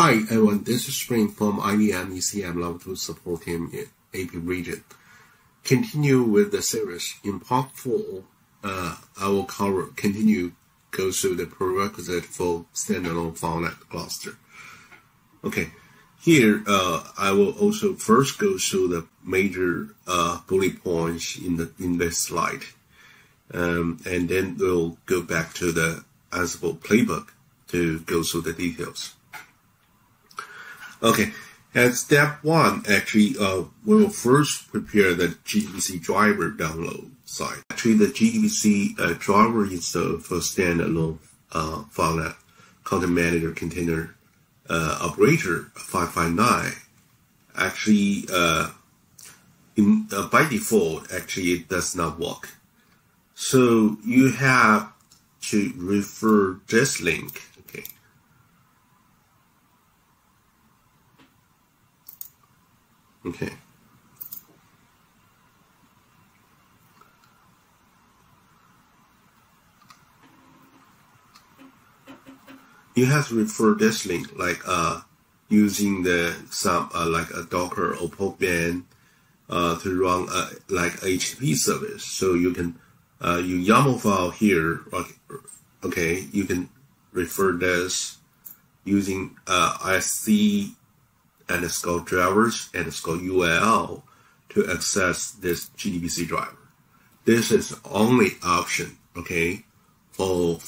Hi everyone, this is Spring from IBM ECM Level 2 Support Team in AP region. Continue with the series. In part 4, I will go through the prerequisite for standalone FileNet cluster. Okay, here I will also first go through the major bullet points in this slide, and then we'll go back to the Ansible playbook to go through the details. Okay, at step 1, actually, we will first prepare the JDBC driver download side. Actually, the JDBC driver is the first standalone FileNet content manager container operator 559. Actually, by default, actually, it does not work. So you have to refer this link. Okay. Okay. You have to refer this link, like using the like a Docker or Podman to run like HTTP service. So you can you YAML file here. Okay, you can refer this using IC_drivers_URL to access this JDBC driver. This is only option, okay, for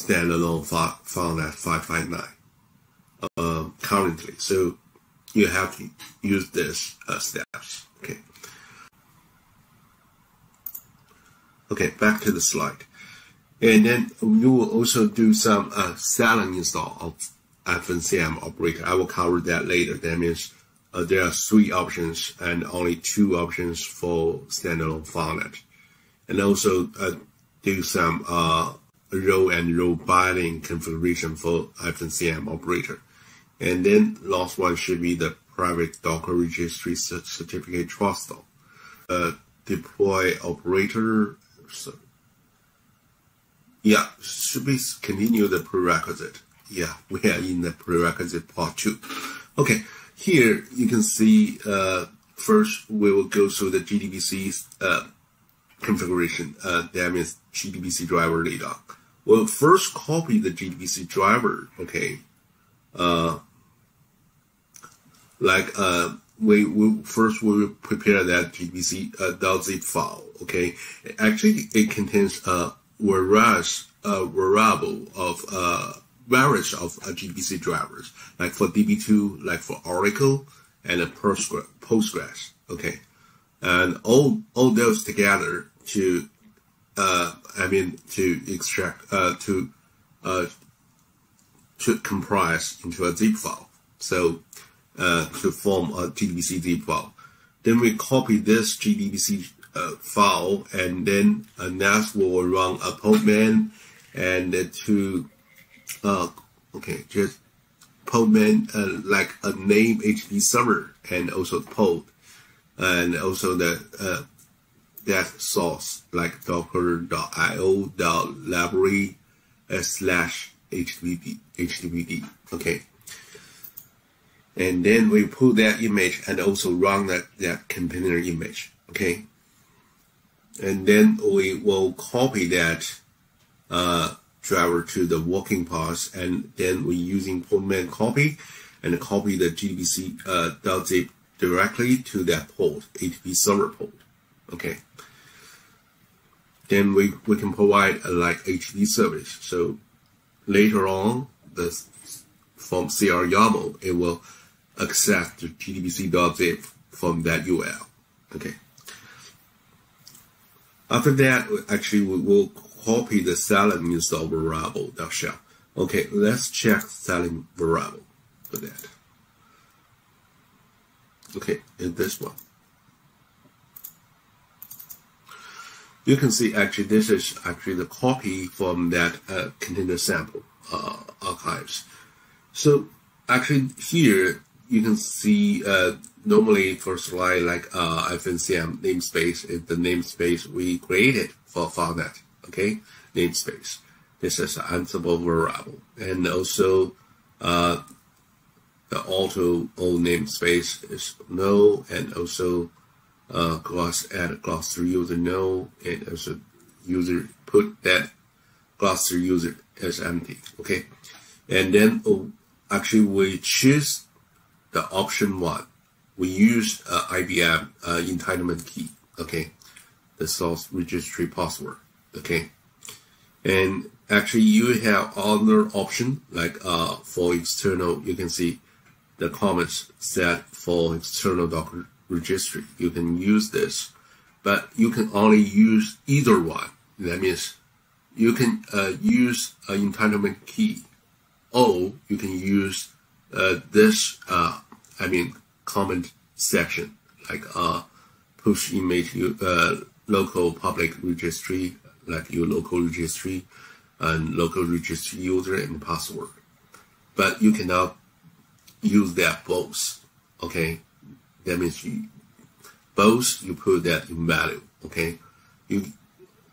standalone FileNet 559 currently. So you have to use this steps. Okay. Okay, back to the slide, and then you will also do some silent install of FNCM operator. I will cover that later. That means there are 3 options and only 2 options for standalone FileNet. And also do some row and row binding configuration for FNCM operator. And then last one should be the private Docker registry certificate trust. Deploy operator. So, yeah, should we continue the prerequisite? Yeah, we are in the prerequisite part 2. Okay, here you can see first we will go through the JDBC configuration. That means JDBC driver readout. We'll first copy the JDBC driver. Okay, we will prepare that JDBC .zip file. Okay, actually it contains a variable of various of JDBC drivers, like for DB2, like for Oracle, and Postgres. Okay, and all those together to, to comprise into a zip file. So to form a JDBC zip file, then we copy this JDBC file, and then next we'll run a Podman and just Podman like a name HTTP server, and also pod, and also the that source like docker.io.library/httpd. Okay, and then we pull that image and also run that container image. Okay, and then we will copy that driver to the working path, and then we're using Podman copy and copy the JDBC .zip directly to that port, HTTP server port. Okay. Then we can provide a like HTTP service. So later on, from CR YAML, it will access the JDBC.zip from that URL. Okay. After that, actually we will copy the silent install variable .shell. Okay, let's check silent variable for that. Okay, in this one, you can see actually this is actually the copy from that container sample archives. So actually here you can see normally for slide like FNCM namespace is the namespace we created for FileNet. Okay, namespace. This is Ansible variable, and also the auto old namespace is no, and also class add class 3 user no, and also user put that class 3 user as empty. Okay, and then actually we choose the option 1. We use IBM entitlement key. Okay, the source registry password. Okay, and actually you have other option like for external. You can see the comments set for external Docker registry. You can use this, but you can only use either one. That means you can use an entitlement key, or you can use this. Comment section like push image local public registry, like your local registry and local registry user and password. But you cannot use that both. Okay, that means you, both you put that in value. Okay,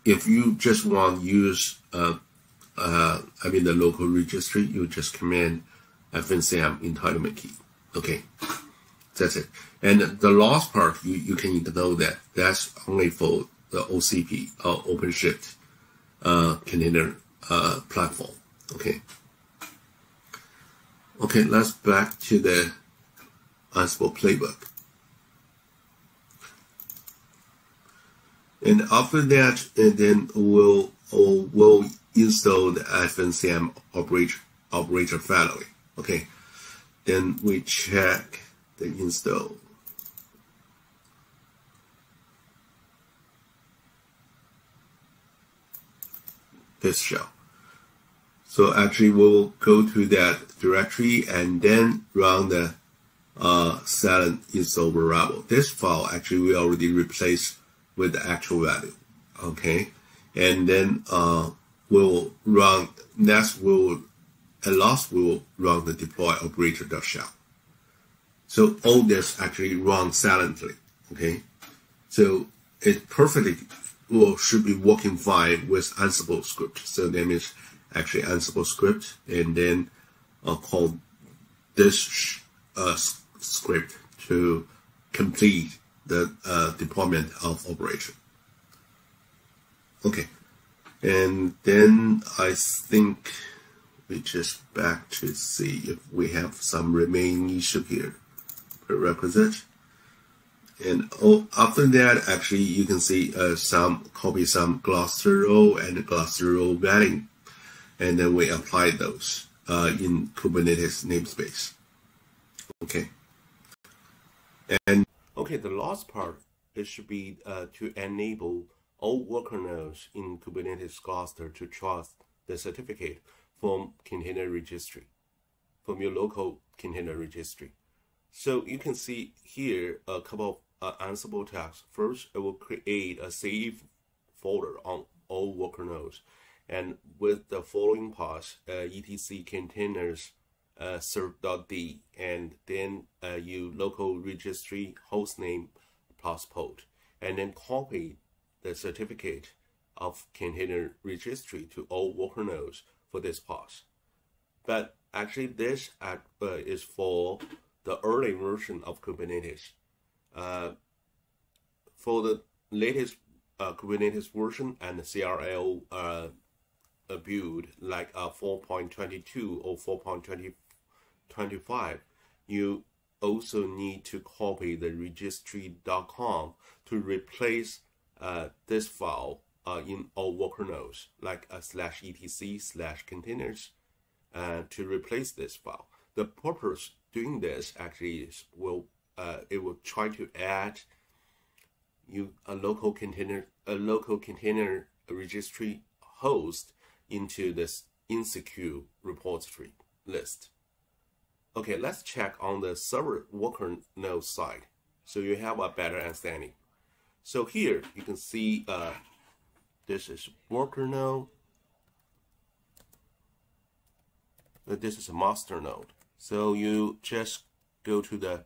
if you just want to use the local registry, you just command FNCM entitlement key. Okay, that's it. And the last part you can ignore that. That's only for the OCP or OpenShift container platform. Okay. Okay, let's back to the Ansible playbook. And after that, and then we'll install the FNCM operator family. Okay. Then we check the install. This shell. So actually we'll go to that directory and then run the silent install variable. This file actually we already replaced with the actual value. Okay. And then we'll run the deploy operator.shell. So all this actually runs silently. Okay. So it perfectly should be working fine with Ansible script. So that means actually Ansible script, and then I'll call this script to complete the deployment of operation. Okay. And then I think we just back to see if we have some remaining issue here. Prerequisite. And after that, actually, you can see some class 0 and class 0 value. And then we apply those in Kubernetes namespace. Okay. And okay, the last part, it should be to enable all worker nodes in Kubernetes cluster to trust the certificate from container registry, from your local container registry. So you can see here a couple of Ansible tasks. First, it will create a CE folder on all worker nodes, and with the following paths, etc containers serve.d, and then you local registry hostname plus port, and then copy the certificate of container registry to all worker nodes for this path. But actually, this is for the early version of Kubernetes. For the latest Kubernetes version and the CRL build, like 4.22 or 4.25, you also need to copy the registry.conf to replace this file in all worker nodes, like /etc/containers, to replace this file. The purpose doing this actually is it will try to add you a local container registry host into this insecure repository list. Okay, let's check on the server worker node side, so you have a better understanding. So here you can see this is worker node. This is a master node. So you just go to the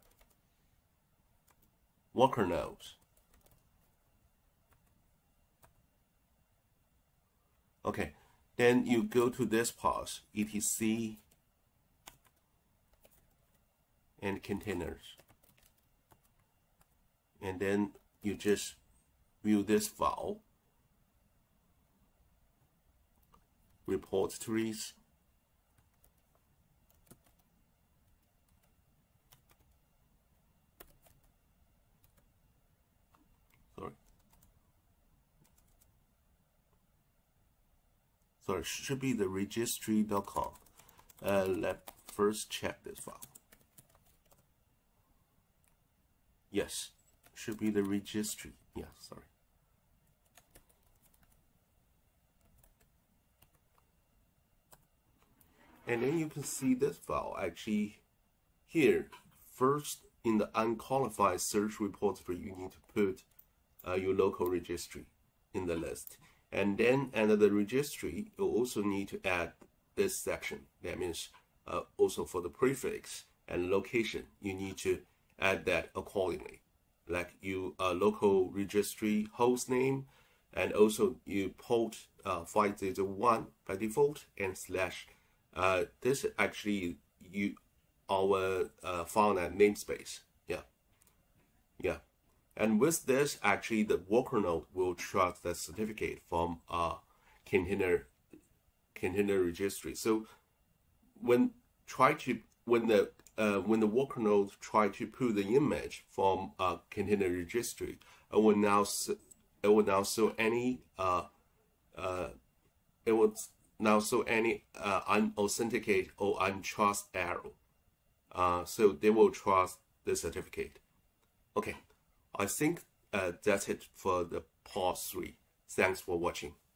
worker nodes. Okay, then you go to this path, etc and containers. And then you just view this file, repositories, sorry, should be the registry.conf. Let's first check this file. Yes, should be the registry. Yeah, sorry. And then you can see this file actually here. First, in the unqualified search repository, you need to put your local registry in the list. And then under the registry, you also need to add this section. That means also for the prefix and location, you need to add that accordingly. Like you local registry host name, and also you port 501 by default and slash. This actually you our FileNet namespace. Yeah, yeah. And with this, actually, the worker node will track the certificate from container registry. So when the worker node try to pull the image from container registry, it will now show any unauthenticated or untrust error. So they will trust the certificate. Okay. I think that's it for the part 3. Thanks for watching.